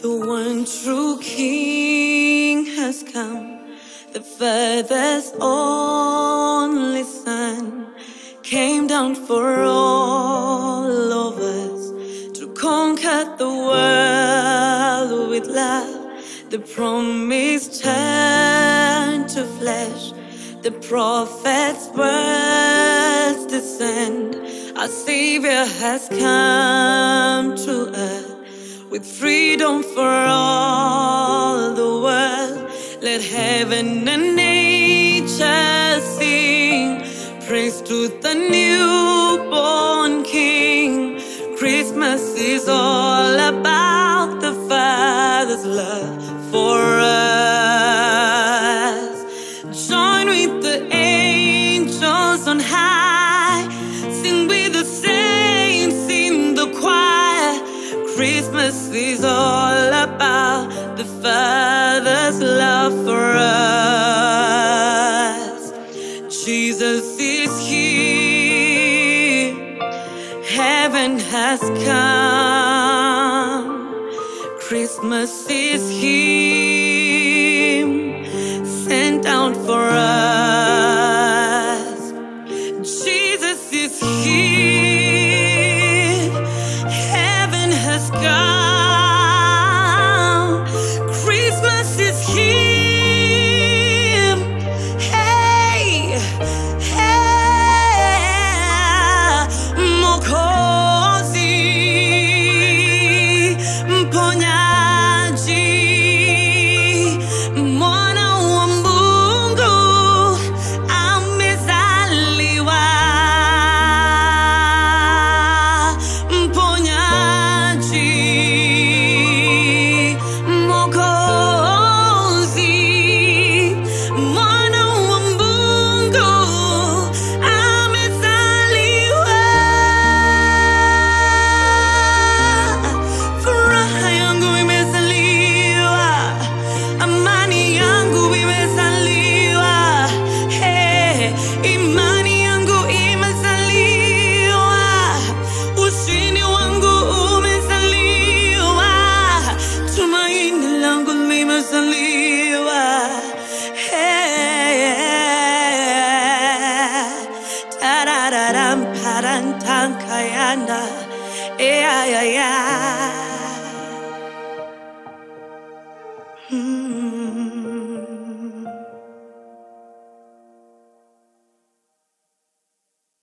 The one true King has come, the Father's only Son came down for all of us to conquer the world with love. The promise turned to flesh, the prophet's words descend. Our Savior has come to earth with freedom for all the world. Let heaven and nature sing praise to the newborn King. Christmas is all about the Father's love for us. Join with the angels on high, sing with the saints in the choir. Christmas is all about the Father's love for us. Jesus is here, heaven has come. Christmas is here, sent down for us. Jesus is here, come. Christmas is here. Hey, hey, Mwokozi mponyaji mwana wa Mungu amezaliwa.